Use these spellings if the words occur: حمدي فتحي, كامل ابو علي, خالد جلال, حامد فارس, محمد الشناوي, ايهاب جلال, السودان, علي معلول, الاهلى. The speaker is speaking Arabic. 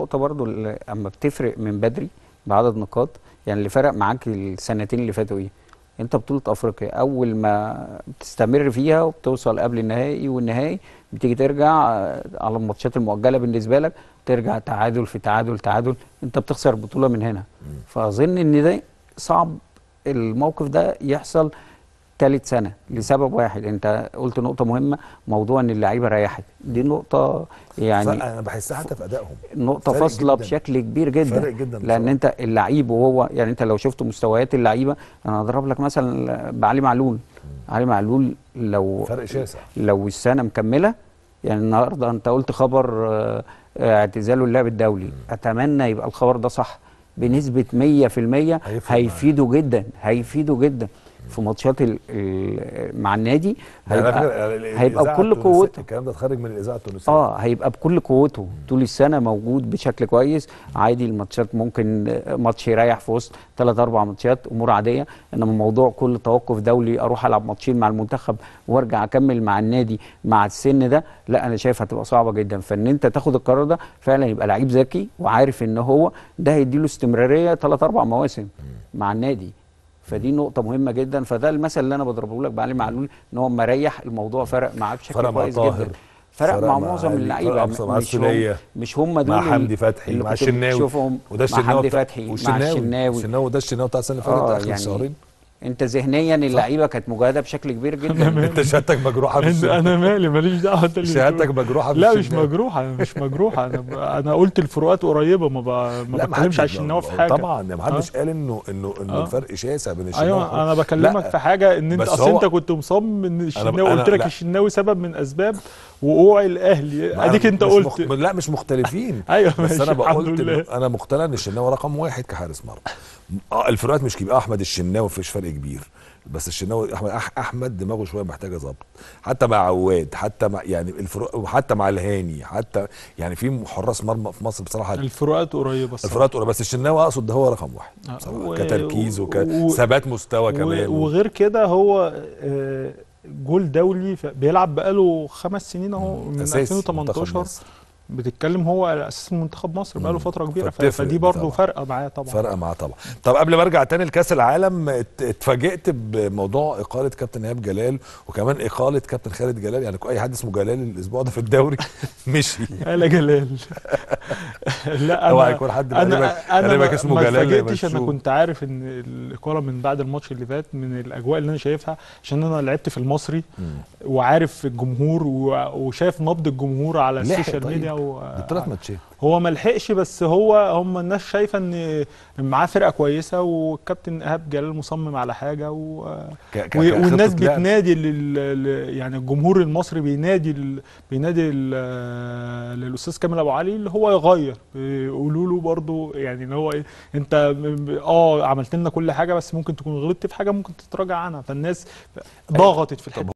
نقطه برضو اما بتفرق من بدري بعدد نقاط، يعني اللي فرق معاك السنتين اللي فاتوا ايه؟ انت بطوله افريقيا اول ما بتستمر فيها وبتوصل قبل النهائي والنهائي بتيجي ترجع على الماتشات المؤجله بالنسبه لك، ترجع تعادل في تعادل تعادل، انت بتخسر بطوله من هنا. فاظن ان ده صعب الموقف ده يحصل ثالث سنه لسبب واحد، انت قلت نقطه مهمه، موضوع ان اللعيبه ريحت، دي نقطه يعني انا بحسها حتى في ادائهم نقطه فاصله بشكل كبير جدا، فرق جدا لان انت اللعيب وهو يعني انت لو شفت مستويات اللعيبه، انا هضرب لك مثلا بعلي معلول، علي معلول لو فرق شاسع لو السنه مكمله، يعني النهارده انت قلت خبر اعتزاله اللعب الدولي، اتمنى يبقى الخبر ده صح بنسبه 100%، هيفيده جدا هيفيده جدا في ماتشات مع النادي، هيبقى بكل قوته. الكلام ده اتخرج من الاذاعه التونسيه. هيبقى بكل قوته طول السنه موجود بشكل كويس، عادي الماتشات ممكن ماتش يريح في وسط 3 4 ماتشات امور عاديه، انما موضوع كل توقف دولي اروح العب ماتشين مع المنتخب وارجع اكمل مع النادي مع السن ده، لا انا شايف هتبقى صعبه جدا، فان انت تاخد القرار ده فعلا يبقى لعيب ذكي وعارف ان هو ده هيديله استمراريه 3 4 مواسم مع النادي، فدي نقطة مهمة جدا. فده المثل اللي أنا بضربه لك بعلي معلول، إن هو مريح الموضوع فرق معاه بشكل كويس جدا، فرق مع معظم اللعيبة، مش هم دول، مع حمدي فتحي مع الشناوي، وده الشناوي وده الشناوي بتاع السنة اللي فاتت آخر شهرين. انت ذهنيا اللعيبه كانت مجهده بشكل كبير جدا. انت شهادتك مجروحه انا مالي، ماليش دعوه. شهادتك مجروحه. لا مش مجروحه، مش مجروحه. انا قلت الفروقات قريبه، ما بتكلمش على الشناوي في حاجه. طبعا ما حدش قال انه الفرق شاسع بين الشناوي. ايوه انا بكلمك في حاجه ان انت اصل انت كنت مصمم ان الشناوي، قلت لك الشناوي سبب من اسباب وقوع الاهلي، اديك انت قلت لا مش مختلفين. ايوه بس انا بقول انا مقتنع ان الشناوي رقم 1 كحارس مرمى. الفروقات مش كبيره، احمد الشناوي مفيش فرق كبير، بس الشناوي احمد دماغه شويه محتاجه ظبط، حتى مع عواد، حتى مع يعني الفروق، حتى مع الهاني، حتى يعني في حراس مرمى في مصر بصراحه الفروقات قريبه، الفروقات قريبه، بس الشناوي اقصد ده هو رقم 1 بصراحه كتركيز وكثبات مستوى كمان، وغير كده هو جول دولي بيلعب بقاله 5 سنين اهو، من 2018 بتتكلم هو على اساس منتخب مصر بقاله فتره كبيره، فدي برضه فارقه معاه طبعا، فارقه معاه طبعا. طب قبل ما ارجع تاني لكاس العالم، اتفاجئت بموضوع اقاله كابتن ايهاب جلال، وكمان اقاله كابتن خالد جلال، يعني اي حد اسمه جلال الاسبوع ده في الدوري مشي. انا جلال لا اوعى يكون حد قريبك اسمه جلال. ما اتفاجئتش، انا كنت عارف ان الاقاله من بعد الماتش اللي فات، من الاجواء اللي انا شايفها عشان انا لعبت في المصري وعارف الجمهور وشايف نبض الجمهور على السوشيال ميديا. هو ما لحقش، بس هم الناس شايفه ان معاه فرقه كويسه، والكابتن ايهاب جلال مصمم على حاجه والناس بتنادي يعني الجمهور المصري بينادي للاستاذ كامل ابو علي اللي هو يغير، يقولوا له برضه يعني ان هو انت عملت لنا كل حاجه، بس ممكن تكون غلطت في حاجه ممكن تتراجع عنها، فالناس ضغطت في الحته.